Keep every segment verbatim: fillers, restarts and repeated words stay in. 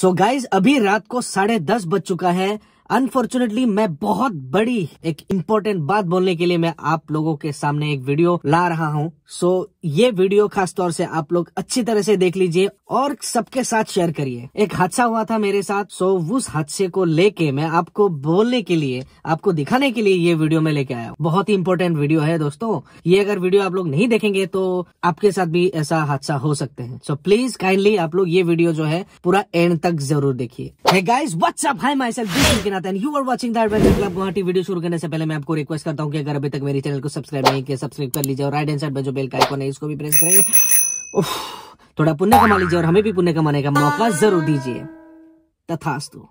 So guys अभी रात को साढ़े दस बज चुका है। अनफॉर्चुनेटली मैं बहुत बड़ी एक इम्पोर्टेंट बात बोलने के लिए मैं आप लोगों के सामने एक वीडियो ला रहा हूँ। सो ये वीडियो खास तौर से आप लोग अच्छी तरह से देख लीजिए और सबके साथ शेयर करिए। एक हादसा हुआ था मेरे साथ, सो उस हादसे को लेके मैं आपको बोलने के लिए, आपको दिखाने के लिए ये वीडियो में लेके आया हूँ। बहुत ही इम्पोर्टेंट वीडियो है दोस्तों ये। अगर वीडियो आप लोग नहीं देखेंगे तो आपके साथ भी ऐसा हादसा हो सकते हैं। सो प्लीज काइंडली आप लोग ये वीडियो जो है पूरा एंड तक जरूर देखिए। Hey guys what's up, hi my self and you are watching the adventure club Guwahati. Video शुरू करने से पहले मैं आपको रिक्वेस्ट करता हूँ कि अगर अभी तक मेरे चैनल को सब्सक्राइब नहीं किया, सब्सक्राइब कर लीजिए और राइट हैंड साइड में जो बेल का आइकॉन है इसको भी प्रेस करें। थोड़ा पुण्य कमा लीजिए और हमें भी पुण्य कमाने का मौका जरूर दीजिए। तथास्तु।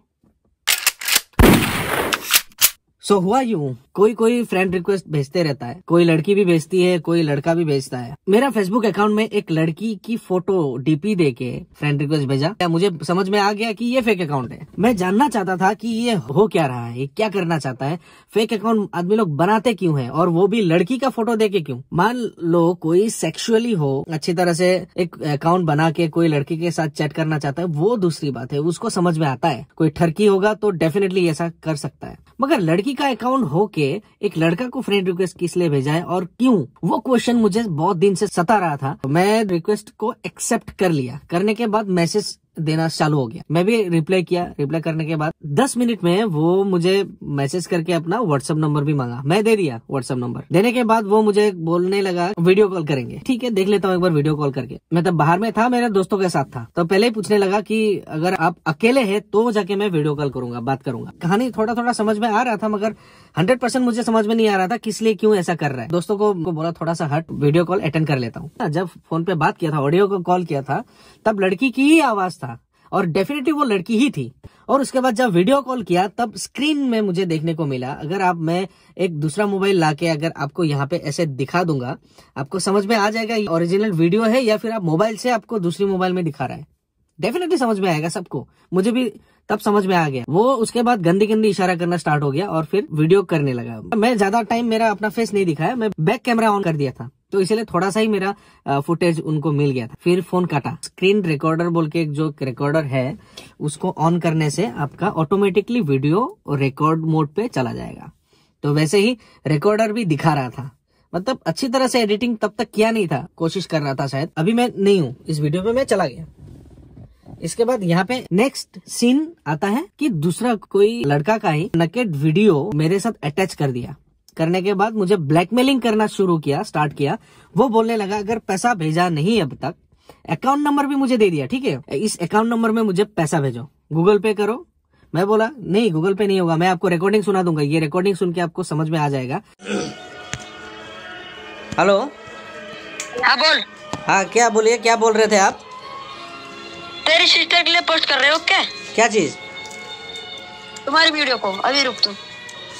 सो so, हुआ यूं, कोई कोई फ्रेंड रिक्वेस्ट भेजते रहता है, कोई लड़की भी भेजती है, कोई लड़का भी भेजता है। मेरा फेसबुक अकाउंट में एक लड़की की फोटो डीपी देके फ्रेंड रिक्वेस्ट भेजा। मुझे समझ में आ गया कि ये फेक अकाउंट है। मैं जानना चाहता था कि ये हो क्या रहा है, क्या करना चाहता है, फेक अकाउंट आदमी लोग बनाते क्यों है और वो भी लड़की का फोटो देके क्यों। मान लो कोई सेक्सुअली हो, अच्छी तरह से एक अकाउंट बना के कोई लड़की के साथ चैट करना चाहता है, वो दूसरी बात है, उसको समझ में आता है। कोई ठरकी होगा तो डेफिनेटली ऐसा कर सकता है, मगर लड़की का अकाउंट होके एक लड़का को फ्रेंड रिक्वेस्ट किस लिए भेजा है और क्यों, वो क्वेश्चन मुझे बहुत दिन से सता रहा था। मैं रिक्वेस्ट को एक्सेप्ट कर लिया, करने के बाद मैसेज देना चालू हो गया। मैं भी रिप्लाई किया, रिप्लाई करने के बाद दस मिनट में वो मुझे मैसेज करके अपना व्हाट्सएप नंबर भी मांगा। मैं दे दिया व्हाट्सएप नंबर। देने के बाद वो मुझे बोलने लगा वीडियो कॉल करेंगे। ठीक है, देख लेता हूँ एक बार वीडियो कॉल करके। मैं तब बाहर में था, मेरे दोस्तों के साथ था, तो पहले ही पूछने लगा कि अगर आप अकेले है तो जाके मैं वीडियो कॉल करूंगा, बात करूंगा। कहानी थोड़ा थोड़ा समझ में आ रहा था, मगर हंड्रेड परसेंट मुझे समझ में नहीं आ रहा था किस लिए, क्यों ऐसा कर रहा है। दोस्तों को बोला थोड़ा सा हट, वीडियो कॉल अटेंड कर लेता हूँ। जब फोन पे बात किया था, ऑडियो कॉल किया था, तब लड़की की ही आवाज था और डेफिनेटली वो लड़की ही थी। और उसके बाद जब वीडियो कॉल किया तब स्क्रीन में मुझे देखने को मिला। अगर आप, मैं एक दूसरा मोबाइल लाके अगर आपको यहाँ पे ऐसे दिखा दूंगा, आपको समझ में आ जाएगा ओरिजिनल वीडियो है या फिर आप मोबाइल से आपको दूसरी मोबाइल में दिखा रहा है। डेफिनेटली समझ में आएगा सबको, मुझे भी तब समझ में आ गया। वो उसके बाद गंदी गंदी इशारा करना स्टार्ट हो गया और फिर वीडियो करने लगा। मैं ज्यादा टाइम मेरा अपना फेस नहीं दिखाया, मैं बैक कैमरा ऑन कर दिया था, तो इसलिए थोड़ा सा ही मेरा फुटेज उनको मिल गया था। फिर फोन काटा। स्क्रीन रिकॉर्डर बोल के एक जो रिकॉर्डर है उसको ऑन करने से आपका ऑटोमेटिकली वीडियो रिकॉर्ड मोड पे चला जाएगा। तो वैसे ही रिकॉर्डर भी दिखा रहा था, मतलब अच्छी तरह से एडिटिंग तब तक किया नहीं था, कोशिश कर रहा था शायद। अभी मैं नहीं हूँ इस वीडियो पे, मैं चला गया। इसके बाद यहाँ पे नेक्स्ट सीन आता है कि दूसरा कोई लड़का का ही नकेड वीडियो मेरे साथ अटैच कर दिया। करने के बाद मुझे ब्लैकमेलिंग करना शुरू किया, स्टार्ट किया। वो बोलने लगा अगर पैसा भेजा नहीं अब तक, अकाउंट नंबर भी मुझे दे दिया, ठीक है, इस अकाउंट नंबर में मुझे पैसा भेजो, गूगल पे करो। मैं बोला नहीं, गूगल पे नहीं होगा, मैं आपको रिकॉर्डिंग सुना दूंगा, ये रिकॉर्डिंग सुन के आपको समझ में आ जाएगा। हेलो, हाँ बोल। हाँ क्या बोलिए, क्या बोल रहे थे आप? तेरी सिस्टर के लिए पोस्ट कर रहे हो क्या? क्या चीज? तुम्हारी वीडियो को। अभी रुक, तुम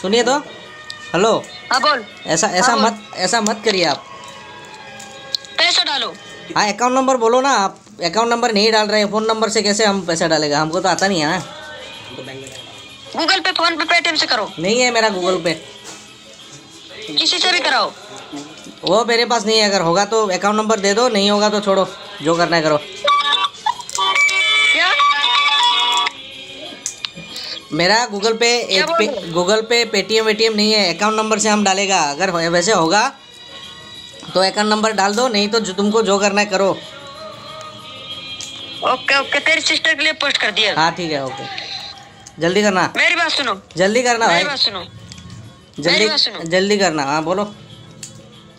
सुनिए तो। हेलो, हाँ बोल। ऐसा ऐसा मत ऐसा मत करिए आप। पैसा डालो। हाँ, अकाउंट नंबर बोलो ना। आप अकाउंट नंबर नहीं डाल रहे हैं, फोन नंबर से कैसे हम पैसा डालेगा, हमको तो आता नहीं है। गूगल पे, फोन पे, पेटीएम से करो। नहीं है मेरा गूगल पे, किसी से भी कराओ। वो मेरे पास नहीं है, अगर होगा तो अकाउंट नंबर दे दो, नहीं होगा तो छोड़ो, जो करना है करो। क्या? मेरा गूगल पे, पे गूगल पे पेटीएम वेटीएम नहीं है, अकाउंट नंबर से हम डालेगा। अगर वैसे होगा तो अकाउंट नंबर डाल दो, नहीं तो जो तुमको जो करना है करो। ओके ओके, तेरी सिस्टर के लिए पोस्ट कर दिया। हाँ ठीक है, ओके जल्दी करना। मेरी बात सुनो, जल्दी करना भाई, मेरी बात सुनो, जल्दी जल्दी करना। हाँ बोलो।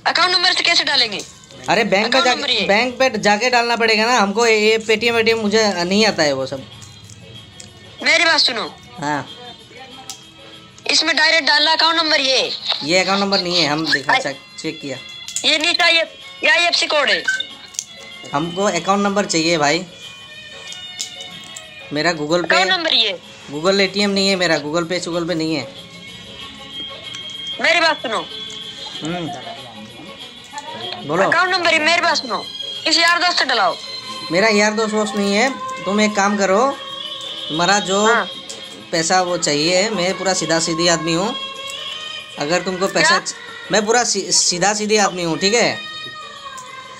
अकाउंट नंबर से कैसे डालेंगे? अरे बैंक पे जाके, बैंक पे जाके डालना पड़ेगा ना हमको। ये पेटीएम वेटीएम मुझे नहीं आता है वो सब। मेरी बात सुनो, हाँ इसमें डायरेक्ट डालना अकाउंट नंबर। ये ये अकाउंट नंबर नहीं है, हम देखा चेक किया, ये नहीं था, ये आईएफएससी कोड है। हमको अकाउंट नंबर चाहिए भाई। मेरा गूगल पे अकाउंट नंबर, ये गूगल एटीएम नहीं है मेरा, गूगल पे गूगल पे नहीं है। मेरी बात सुनो, हम्म बोलो। अकाउंट नंबर है, मेरी बात सुनो, इस यार दोस्त से डलाओ। मेरा यार दोस्त वोस्त नहीं है। तुम एक काम करो, तुम्हारा जो पैसा वो चाहिए, मैं पूरा सीधा सीधी आदमी हूँ। अगर तुमको पैसा, मैं पूरा सीधा सीधी आदमी हूँ, ठीक है?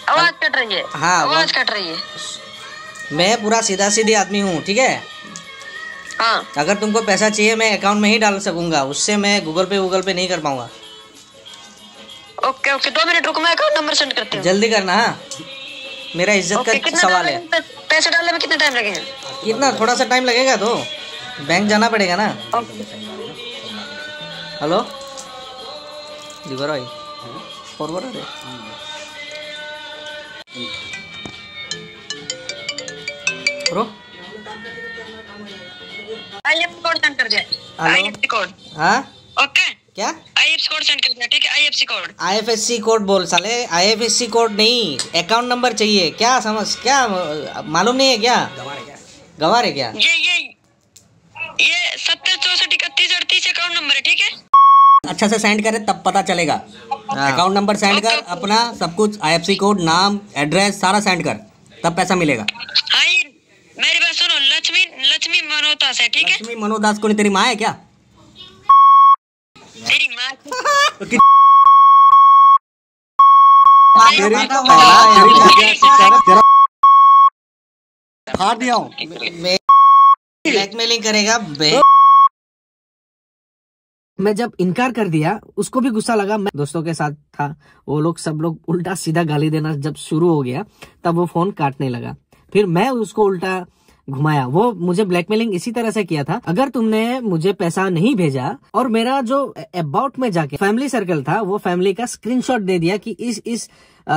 आवाज कट रही है। हाँ आवाज कट रही है। मैं पूरा सीधा सीधी आदमी हूँ, ठीक है? हाँ। अगर तुमको पैसा चाहिए मैं अकाउंट में ही डाल सकूंगा, उससे मैं गूगल पे गूगल पे नहीं कर पाऊंगा। ओके ओके, दो मिनट रुको, मैं अकाउंट नंबर सेंड करती हूँ। जल्दी करना, मेरा इज्जत का सवाल है। पैसे डालने में कितना टाइम लगेगा? इतना थोड़ा सा टाइम लगेगा, तो बैंक जाना पड़ेगा ना। Hello forward bro, IFSC code send कर दे। आईएफएससी कोड, हां ओके। क्या आईएफएससी कोड सेंड कर दे? ठीक है, आईएफएससी कोड। आईएफएससी कोड बोल साले, आईएफएससी कोड नहीं, अकाउंट नंबर चाहिए। क्या समझ, क्या मालूम नहीं है क्या? गवार है क्या? ये ये ये सत्तर चौंसठ इकतीस अड़तीस अकाउंट नंबर है। ठीक है, अच्छा से सेंड करे तब पता चलेगा। अकाउंट नंबर सेंड कर अपना, सब कुछ, आईएफएससी कोड, नाम, एड्रेस, सारा सेंड कर, तब पैसा मिलेगा। मेरी बात सुनो, लक्ष्मी लक्ष्मी मनोदास है, ठीक है? लक्ष्मी मनोदास को नहीं, तेरी माँ है क्या? तेरी माँ तेरी माँ तेरा ब्लैकमेलिंग करेगा। मैं जब इनकार कर दिया उसको भी गुस्सा लगा। मैं दोस्तों के साथ था, वो लोग सब लोग उल्टा सीधा गाली देना जब शुरू हो गया तब वो फोन काटने लगा। फिर मैं उसको उल्टा घुमाया, वो मुझे ब्लैकमेलिंग इसी तरह से किया था। अगर तुमने मुझे पैसा नहीं भेजा, और मेरा जो अबाउट में जाके फैमिली सर्कल था वो फैमिली का स्क्रीनशॉट दे दिया कि इस इस आ,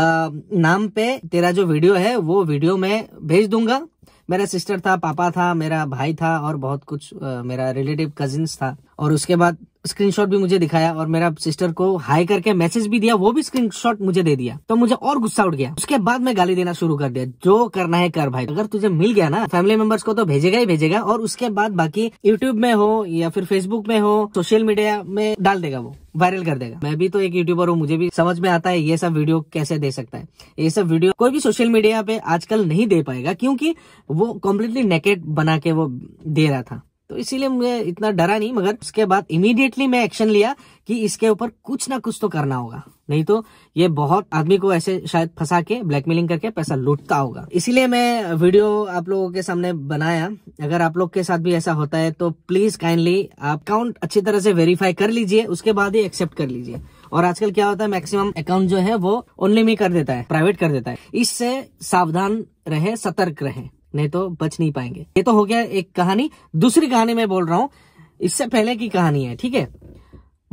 नाम पे तेरा जो वीडियो है वो वीडियो मैं भेज दूंगा। मेरा सिस्टर था, पापा था, मेरा भाई था, और बहुत कुछ आ, मेरा रिलेटिव कजिन्स था। और उसके बाद स्क्रीनशॉट भी मुझे दिखाया, और मेरा सिस्टर को हाई करके मैसेज भी दिया, वो भी स्क्रीनशॉट मुझे दे दिया। तो मुझे और गुस्सा उठ गया, उसके बाद मैं गाली देना शुरू कर दिया। जो करना है कर भाई, अगर तुझे मिल गया ना, फैमिली मेंबर्स को तो भेजेगा ही भेजेगा, और उसके बाद बाकी यूट्यूब में हो या फिर फेसबुक में हो, सोशल मीडिया में डाल देगा, वो वायरल कर देगा। मैं भी तो एक यूट्यूबर हूँ, मुझे भी समझ में आता है ये सब वीडियो कैसे दे सकता है। ये सब वीडियो कोई भी सोशल मीडिया पे आजकल नहीं दे पाएगा, क्योंकि वो कम्प्लीटली नेकेड बना के वो दे रहा था। तो इसीलिए मुझे इतना डरा नहीं, मगर उसके बाद इमीडिएटली मैं एक्शन लिया कि इसके ऊपर कुछ ना कुछ तो करना होगा, नहीं तो ये बहुत आदमी को ऐसे शायद फंसा के ब्लैकमेलिंग करके पैसा लूटता होगा। इसीलिए मैं वीडियो आप लोगों के सामने बनाया। अगर आप लोग के साथ भी ऐसा होता है तो प्लीज काइंडली आप अकाउंट अच्छी तरह से वेरीफाई कर लीजिए, उसके बाद ही एक्सेप्ट कर लीजिए। और आजकल क्या होता है, मैक्सिमम अकाउंट जो है वो ओनली में कर देता है, प्राइवेट कर देता है। इससे सावधान रहे, सतर्क रहे, नहीं तो बच नहीं पाएंगे। ये तो हो गया एक कहानी। दूसरी कहानी मैं बोल रहा हूँ, इससे पहले की कहानी है, ठीक है?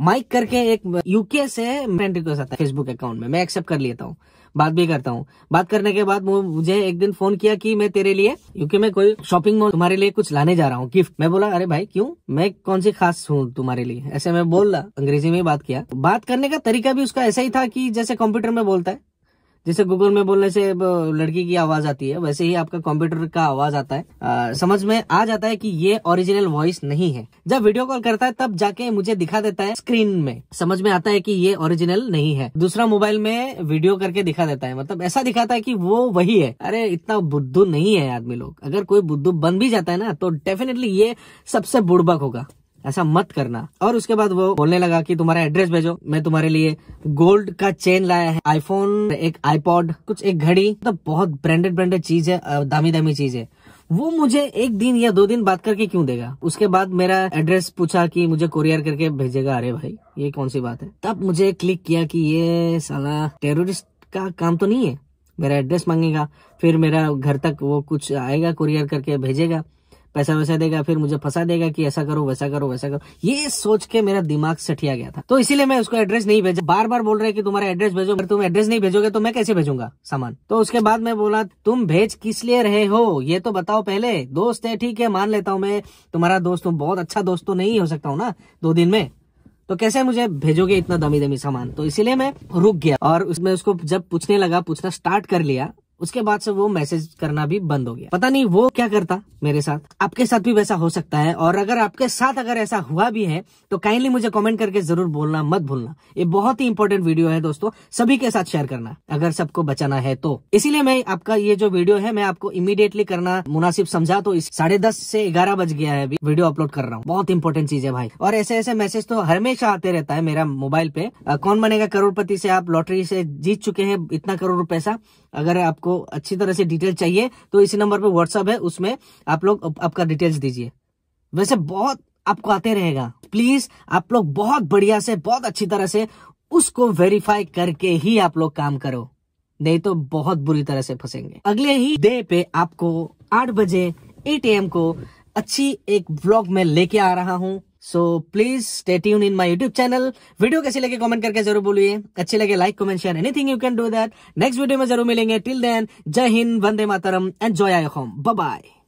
माइक करके एक यूके से फ्रेंड रिक्वेस्ट आता है फेसबुक अकाउंट में, मैं एक्सेप्ट कर लेता हूँ, बात भी करता हूँ। बात करने के बाद वो मुझे एक दिन फोन किया कि मैं तेरे लिए यूके में कोई शॉपिंग मॉल तुम्हारे लिए कुछ लाने जा रहा हूँ, गिफ्ट। मैं बोला अरे भाई क्यों, मैं कौन सी खास हूँ तुम्हारे लिए, ऐसे मैं बोल रहा, अंग्रेजी में बात किया। बात करने का तरीका भी उसका ऐसा ही था कि जैसे कंप्यूटर में बोलता है, जैसे गूगल में बोलने से लड़की की आवाज आती है, वैसे ही आपका कंप्यूटर का आवाज आता है। आ, समझ में आ जाता है कि ये ओरिजिनल वॉइस नहीं है। जब वीडियो कॉल करता है तब जाके मुझे दिखा देता है स्क्रीन में, समझ में आता है कि ये ओरिजिनल नहीं है, दूसरा मोबाइल में वीडियो करके दिखा देता है। मतलब ऐसा दिखाता है कि वो वही है। अरे इतना बुद्धू नहीं है आदमी लोग। अगर कोई बुद्धू बन भी जाता है ना तो डेफिनेटली ये सबसे बुड़बक होगा, ऐसा मत करना। और उसके बाद वो बोलने लगा कि तुम्हारा एड्रेस भेजो, मैं तुम्हारे लिए गोल्ड का चेन लाया है, आईफोन, एक आईपॉड, कुछ एक घड़ी, तो बहुत ब्रांडेड ब्रांडेड चीज है, दामी दामी चीज है। वो मुझे एक दिन या दो दिन बात करके क्यों देगा? उसके बाद मेरा एड्रेस पूछा कि मुझे कोरियर करके भेजेगा। अरे भाई ये कौन सी बात है। तब मुझे क्लिक किया कि ये साला टेररिस्ट का काम तो नहीं है, मेरा एड्रेस मांगेगा, फिर मेरा घर तक वो कुछ आएगा, कोरियर करके भेजेगा, पैसा वैसा देगा, फिर मुझे फंसा देगा कि ऐसा करो वैसा करो वैसा करो। ये सोच के मेरा दिमाग सठिया गया था, तो इसीलिए मैं उसको एड्रेस नहीं भेजा। बार बार बोल रहे कि तुम्हारा एड्रेस भेजो, अगर तुम एड्रेस नहीं भेजोगे तो मैं कैसे भेजूंगा सामान। तो उसके बाद मैं बोला तुम भेज किस लिए रहे हो ये तो बताओ पहले। दोस्त है ठीक है, मान लेता हूँ मैं तुम्हारा दोस्त हूँ, बहुत अच्छा दोस्त तो नहीं हो सकता हूँ ना दो दिन में, तो कैसे मुझे भेजोगे इतना दामी दामी सामान। तो इसीलिए मैं रुक गया, और उसमें उसको जब पूछने लगा, पूछना स्टार्ट कर लिया, उसके बाद से वो मैसेज करना भी बंद हो गया। पता नहीं वो क्या करता मेरे साथ। आपके साथ भी वैसा हो सकता है, और अगर आपके साथ अगर ऐसा हुआ भी है तो काइंडली मुझे कमेंट करके जरूर बोलना, मत भूलना। ये बहुत ही इंपॉर्टेंट वीडियो है दोस्तों, सभी के साथ शेयर करना अगर सबको बचाना है तो। इसीलिए मैं आपका ये जो वीडियो है मैं आपको इमीडिएटली करना मुनासिब समझा, तो साढ़े दस से ग्यारह बज गया है, वीडियो अपलोड कर रहा हूँ। बहुत इंपॉर्टेंट चीज है भाई, और ऐसे ऐसे मैसेज तो हमेशा आते रहता है मेरा मोबाइल पे। कौन बनेगा करोड़पति से आप लॉटरी से जीत चुके हैं इतना करोड़ पैसा, अगर आपको अच्छी तरह से डिटेल चाहिए तो इसी नंबर पे व्हाट्सएप है, उसमें आप लोग आपका डिटेल्स दीजिए। वैसे बहुत आपको आते रहेगा। प्लीज आप लोग बहुत बढ़िया से, बहुत अच्छी तरह से उसको वेरीफाई करके ही आप लोग काम करो, नहीं तो बहुत बुरी तरह से फंसेंगे। अगले ही डे पे आपको आठ बजे एट ए एम को अच्छी एक व्लॉग में लेके आ रहा हूँ। So please stay tune in my YouTube channel. Video कैसे लगे कमेंट करके जरूर बोलिए। अच्छे लगे like comment share, anything you can do that. Next video में जरूर मिलेंगे। Till then Jai Hind, Vande Mataram, enjoy I home, bye bye.